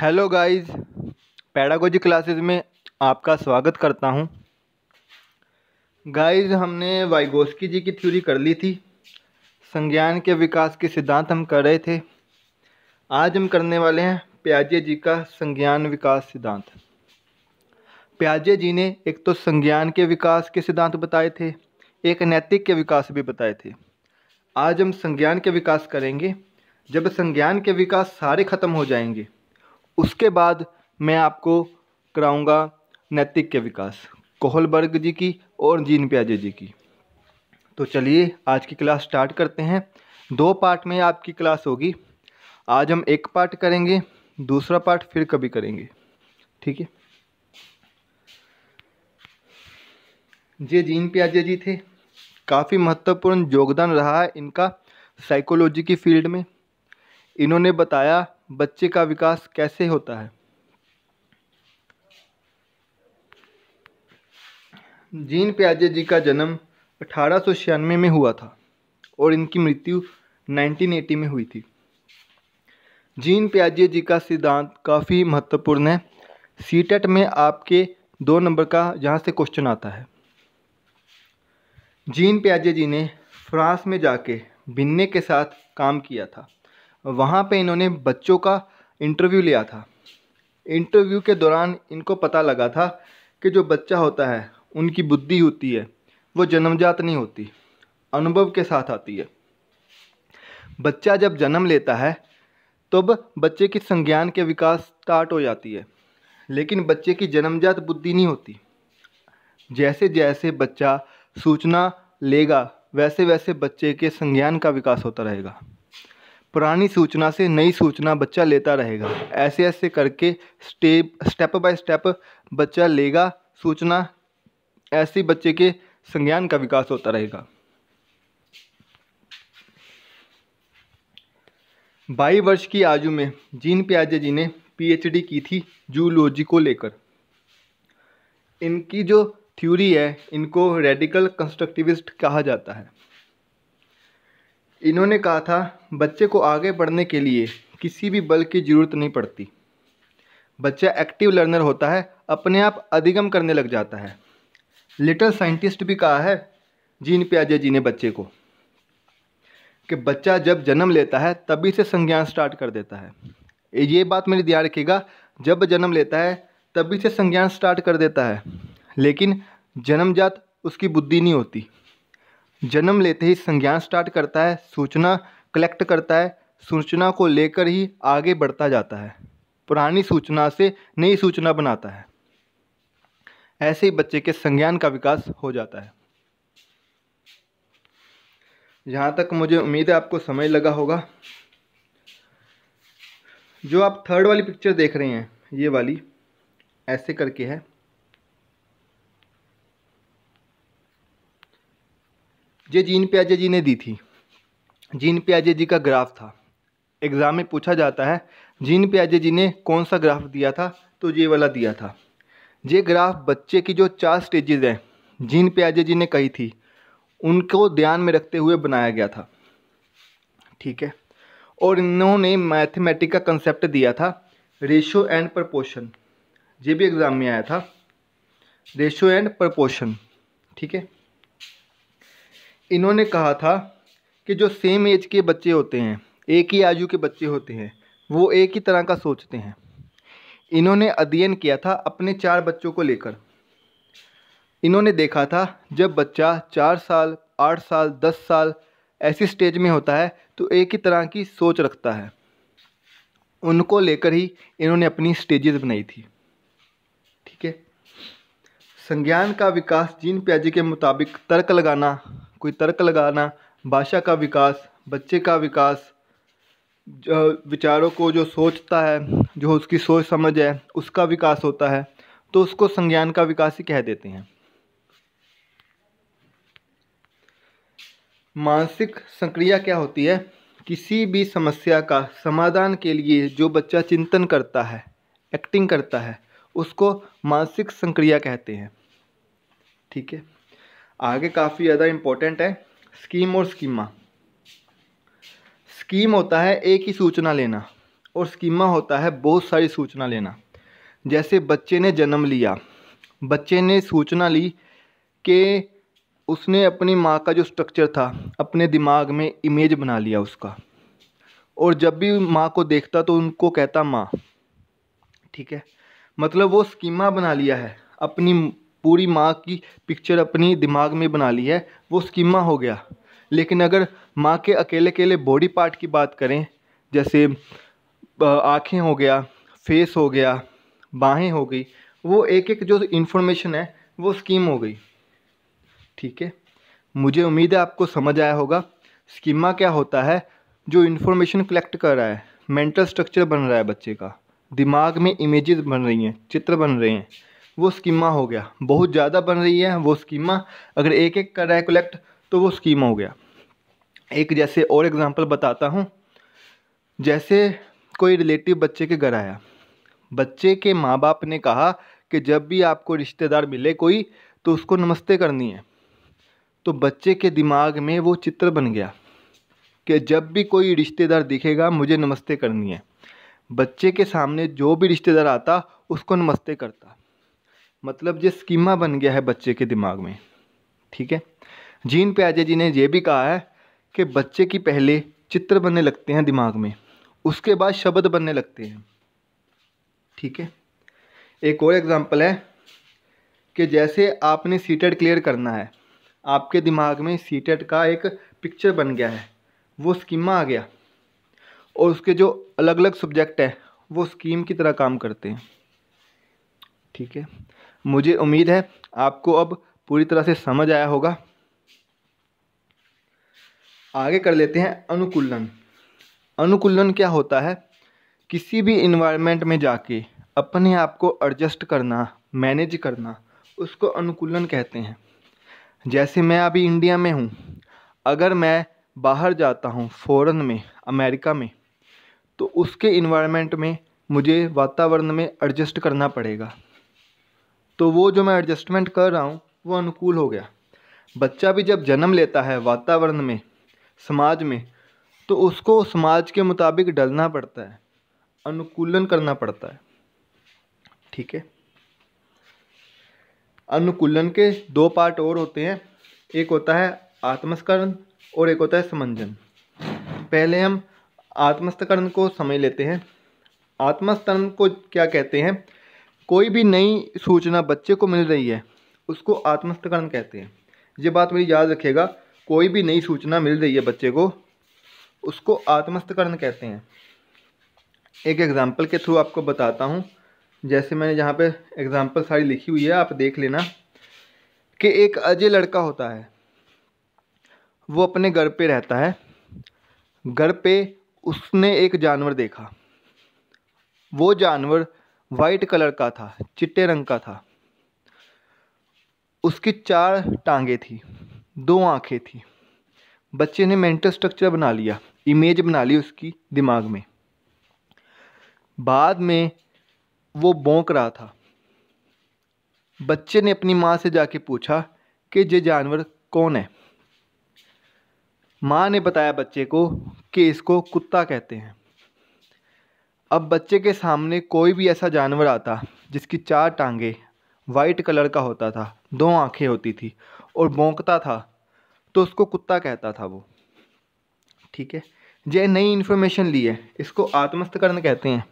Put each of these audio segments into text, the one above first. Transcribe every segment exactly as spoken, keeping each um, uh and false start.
Hello guys, pedagogy classes में आपका स्वागत करता हूं। गाइस, हमने वाइगोत्स्की जी की थ्योरी कर ली थी, संज्ञान के विकास के सिद्धांत हम कर रहे थे। आज हम करने वाले हैं पियाजे जी का संज्ञान विकास सिद्धांत। पियाजे जी ने एक तो संज्ञान के विकास के सिद्धांत बताए थे, एक नैतिक के विकास भी बताए थे। आज हम संज्ञान के विकास करेंगे। जब संज्ञान के विकास सारे ख़त्म हो जाएंगे उसके बाद मैं आपको कराऊंगा नैतिक के विकास, कोहलबर्ग जी की और जीन पियाजे जी की। तो चलिए आज की क्लास स्टार्ट करते हैं। दो पार्ट में आपकी क्लास होगी। आज हम एक पार्ट करेंगे, दूसरा पार्ट फिर कभी करेंगे, ठीक है। ये जीन पियाजे जी थे, काफ़ी महत्वपूर्ण योगदान रहा है इनका साइकोलॉजी की फील्ड में। इन्होंने बताया बच्चे का विकास कैसे होता है। जीन पियाजे जी का जन्म अठारह सौ छियानवे में हुआ था और इनकी मृत्यु उन्नीस सौ अस्सी में हुई थी। जीन पियाजे जी का सिद्धांत काफ़ी महत्वपूर्ण है। सीटेट में आपके दो नंबर का यहाँ से क्वेश्चन आता है। जीन पियाजे जी ने फ्रांस में जाके बिन्ने के साथ काम किया था। वहाँ पे इन्होंने बच्चों का इंटरव्यू लिया था। इंटरव्यू के दौरान इनको पता लगा था कि जो बच्चा होता है उनकी बुद्धि होती है वो जन्मजात नहीं होती, अनुभव के साथ आती है। बच्चा जब जन्म लेता है तब तो बच्चे की संज्ञान के विकास स्टार्ट हो जाती है, लेकिन बच्चे की जन्मजात बुद्धि नहीं होती। जैसे जैसे बच्चा सूचना लेगा वैसे वैसे बच्चे के संज्ञान का विकास होता रहेगा। पुरानी सूचना से नई सूचना बच्चा लेता रहेगा। ऐसे ऐसे करके स्टेप स्टेप बाय स्टेप बच्चा लेगा सूचना, ऐसे बच्चे के संज्ञान का विकास होता रहेगा। बाईस वर्ष की आयु में जीन पियाजे जी ने पीएचडी की थी जूलॉजी को लेकर। इनकी जो थ्योरी है इनको रेडिकल कंस्ट्रक्टिविस्ट कहा जाता है। इन्होंने कहा था बच्चे को आगे बढ़ने के लिए किसी भी बल की ज़रूरत नहीं पड़ती। बच्चा एक्टिव लर्नर होता है, अपने आप अधिगम करने लग जाता है। लिटिल साइंटिस्ट भी कहा है जीन पियाजे जी ने बच्चे को कि बच्चा जब जन्म लेता है तभी से संज्ञान स्टार्ट कर देता है। ये बात मेरी ध्यान रखिएगा, जब जन्म लेता है तभी से संज्ञान स्टार्ट कर देता है, लेकिन जन्मजात उसकी बुद्धि नहीं होती। जन्म लेते ही संज्ञान स्टार्ट करता है, सूचना कलेक्ट करता है, सूचना को लेकर ही आगे बढ़ता जाता है, पुरानी सूचना से नई सूचना बनाता है। ऐसे ही बच्चे के संज्ञान का विकास हो जाता है। यहाँ तक मुझे उम्मीद है आपको समझ लगा होगा। जो आप थर्ड वाली पिक्चर देख रहे हैं, ये वाली ऐसे करके है। ये जीन पियाजे जी ने दी थी। जीन पियाजे जी का ग्राफ था। एग्ज़ाम में पूछा जाता है जीन पियाजे जी ने कौन सा ग्राफ दिया था, तो ये वाला दिया था। ये ग्राफ बच्चे की जो चार स्टेजेस हैं जीन पियाजे जी ने कही थी, उनको ध्यान में रखते हुए बनाया गया था, ठीक है। और इन्होंने मैथमेटिक का कंसेप्ट दिया था, रेशो एंड प्रपोर्शन। ये भी एग्ज़ाम में आया था, रेशो एंड प्रपोर्शन, ठीक है। इन्होंने कहा था कि जो सेम एज के बच्चे होते हैं, एक ही आयु के बच्चे होते हैं, वो एक ही तरह का सोचते हैं। इन्होंने अध्ययन किया था अपने चार बच्चों को लेकर। इन्होंने देखा था जब बच्चा चार साल, आठ साल, दस साल ऐसी स्टेज में होता है तो एक ही तरह की सोच रखता है। उनको लेकर ही इन्होंने अपनी स्टेजेस बनाई थी, ठीक है। संज्ञान का विकास जीन पियाजे के मुताबिक तर्क लगाना, कोई तर्क लगाना, भाषा का विकास, बच्चे का विकास, विचारों को जो सोचता है, जो उसकी सोच समझ है उसका विकास होता है, तो उसको संज्ञान का विकास ही कह देते हैं। मानसिक संक्रिया क्या होती है? किसी भी समस्या का समाधान के लिए जो बच्चा चिंतन करता है, एक्टिंग करता है, उसको मानसिक संक्रिया कहते हैं, ठीक है। आगे काफ़ी ज़्यादा इम्पोर्टेंट है स्कीम और स्कीमा। स्कीम होता है एक ही सूचना लेना और स्कीमा होता है बहुत सारी सूचना लेना। जैसे बच्चे ने जन्म लिया, बच्चे ने सूचना ली कि उसने अपनी माँ का जो स्ट्रक्चर था अपने दिमाग में इमेज बना लिया उसका, और जब भी माँ को देखता तो उनको कहता माँ, ठीक है। मतलब वो स्कीमा बना लिया है, अपनी पूरी माँ की पिक्चर अपनी दिमाग में बना ली है, वो स्कीमा हो गया। लेकिन अगर माँ के अकेले अकेले बॉडी पार्ट की बात करें, जैसे आँखें हो गया, फेस हो गया, बाहें हो गई, वो एक एक जो इन्फॉर्मेशन है वो स्कीम हो गई, ठीक है। मुझे उम्मीद है आपको समझ आया होगा स्कीमा क्या होता है। जो इन्फॉर्मेशन कलेक्ट कर रहा है, मेंटल स्ट्रक्चर बन रहा है बच्चे का, दिमाग में इमेजेस बन रही हैं, चित्र बन रहे हैं, वो स्कीमा हो गया। बहुत ज़्यादा बन रही है वो स्कीमा, अगर एक एक कर रहा है कलेक्ट तो वो स्कीमा हो गया। एक जैसे और एग्जांपल बताता हूँ, जैसे कोई रिलेटिव बच्चे के घर आया, बच्चे के माँ बाप ने कहा कि जब भी आपको रिश्तेदार मिले कोई तो उसको नमस्ते करनी है, तो बच्चे के दिमाग में वो चित्र बन गया कि जब भी कोई रिश्तेदार दिखेगा मुझे नमस्ते करनी है। बच्चे के सामने जो भी रिश्तेदार आता उसको नमस्ते करता, मतलब ये स्कीमा बन गया है बच्चे के दिमाग में, ठीक है। जीन पियाजे जी ने यह भी कहा है कि बच्चे की पहले चित्र बनने लगते हैं दिमाग में, उसके बाद शब्द बनने लगते हैं, ठीक है। एक और एग्जांपल है कि जैसे आपने सीटेट क्लियर करना है, आपके दिमाग में सीटेट का एक पिक्चर बन गया है, वो स्कीमा आ गया, और उसके जो अलग अलग सब्जेक्ट है वो स्कीम की तरह काम करते हैं, ठीक है। मुझे उम्मीद है आपको अब पूरी तरह से समझ आया होगा। आगे कर लेते हैं अनुकूलन। अनुकूलन क्या होता है? किसी भी इन्वायरमेंट में जाके अपने आप को एडजस्ट करना, मैनेज करना, उसको अनुकूलन कहते हैं। जैसे मैं अभी इंडिया में हूँ, अगर मैं बाहर जाता हूँ फॉरेन में, अमेरिका में, तो उसके इन्वायरमेंट में मुझे वातावरण में एडजस्ट करना पड़ेगा, तो वो जो मैं एडजस्टमेंट कर रहा हूँ वो अनुकूल हो गया। बच्चा भी जब जन्म लेता है वातावरण में, समाज में, तो उसको समाज के मुताबिक ढलना पड़ता है, अनुकूलन करना पड़ता है, ठीक है। अनुकूलन के दो पार्ट और होते हैं, एक होता है आत्मस्करण और एक होता है समंजन। पहले हम आत्मस्करण को समझ लेते हैं। आत्मस्करण को क्या कहते हैं? कोई भी नई सूचना बच्चे को मिल रही है उसको आत्मस्करण कहते हैं। ये बात मेरी याद रखिएगा, कोई भी नई सूचना मिल रही है बच्चे को उसको आत्मस्करण कहते हैं। एक एग्जांपल के थ्रू आपको बताता हूँ। जैसे मैंने यहाँ पे एग्जांपल सारी लिखी हुई है, आप देख लेना कि एक अजय लड़का होता है, वो अपने घर पे रहता है। घर पे उसने एक जानवर देखा, वो जानवर वाइट कलर का था, चिट्टे रंग का था, उसकी चार टांगे थी, दो आँखें थी। बच्चे ने मेंटल स्ट्रक्चर बना लिया, इमेज बना ली उसकी दिमाग में। बाद में वो भौंक रहा था, बच्चे ने अपनी माँ से जाके पूछा कि ये जानवर कौन है। माँ ने बताया बच्चे को कि इसको कुत्ता कहते हैं। अब बच्चे के सामने कोई भी ऐसा जानवर आता जिसकी चार टांगे, वाइट कलर का होता था, दो आँखें होती थी और भौंकता था, तो उसको कुत्ता कहता था वो, ठीक है। ये नई इन्फॉर्मेशन ली है, इसको आत्मस्थकरण कहते हैं।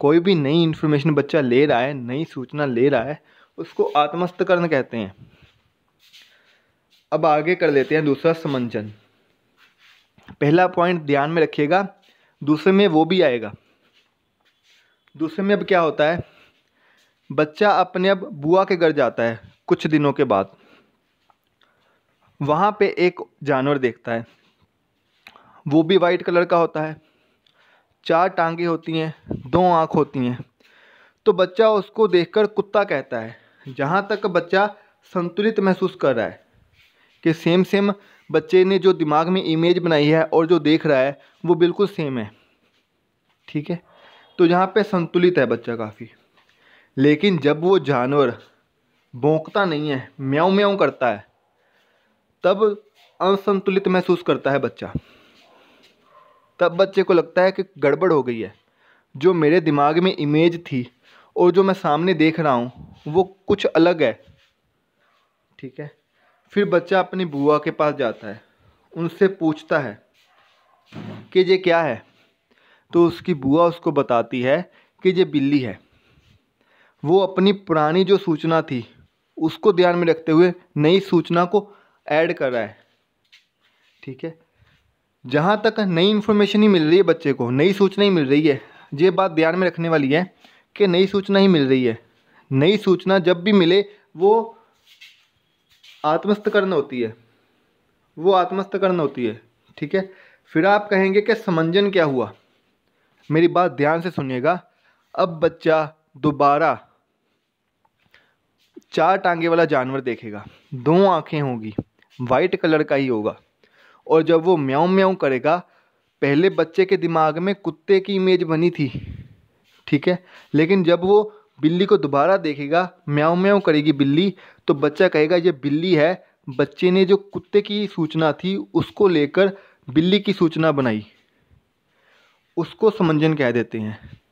कोई भी नई इन्फॉर्मेशन बच्चा ले रहा है, नई सूचना ले रहा है, उसको आत्मस्थकरण कहते हैं। अब आगे कर लेते हैं दूसरा समंजन। पहला पॉइंट ध्यान में रखिएगा, दूसरे में वो भी आएगा। दूसरे में अब क्या होता है, बच्चा अपने अब बुआ के घर जाता है कुछ दिनों के बाद, वहाँ पे एक जानवर देखता है, वो भी वाइट कलर का होता है, चार टांगे होती हैं, दो आँख होती हैं, तो बच्चा उसको देखकर कुत्ता कहता है। जहाँ तक बच्चा संतुलित महसूस कर रहा है कि सेम सेम बच्चे ने जो दिमाग में इमेज बनाई है और जो देख रहा है वो बिल्कुल सेम है, ठीक है, तो यहाँ पे संतुलित है बच्चा काफ़ी। लेकिन जब वो जानवर भौंकता नहीं है, म्याऊं म्याऊं करता है, तब असंतुलित महसूस करता है बच्चा, तब बच्चे को लगता है कि गड़बड़ हो गई है। जो मेरे दिमाग में इमेज थी और जो मैं सामने देख रहा हूँ वो कुछ अलग है। ठीक है, फिर बच्चा अपनी बुआ के पास जाता है, उनसे पूछता है कि ये क्या है, तो उसकी बुआ उसको बताती है कि ये बिल्ली है। वो अपनी पुरानी जो सूचना थी उसको ध्यान में रखते हुए नई सूचना को ऐड कर रहा है। ठीक है, जहाँ तक नई इन्फॉर्मेशन ही मिल रही है बच्चे को, नई सूचना ही मिल रही है, ये बात ध्यान में रखने वाली है कि नई सूचना ही मिल रही है। नई सूचना जब भी मिले वो आत्मस्थ करना होती है, वो आत्मस्थ करना होती है। ठीक है, फिर आप कहेंगे कि समंजन क्या हुआ। मेरी बात ध्यान से सुनिएगा। अब बच्चा दोबारा चार टांगे वाला जानवर देखेगा, दो आँखें होंगी, वाइट कलर का ही होगा, और जब वो म्याऊं म्याऊं करेगा, पहले बच्चे के दिमाग में कुत्ते की इमेज बनी थी। ठीक है, लेकिन जब वो बिल्ली को दोबारा देखेगा, म्याऊं म्याऊं करेगी बिल्ली, तो बच्चा कहेगा ये बिल्ली है। बच्चे ने जो कुत्ते की सूचना थी उसको लेकर बिल्ली की सूचना बनाई, उसको समंजन कह देते हैं।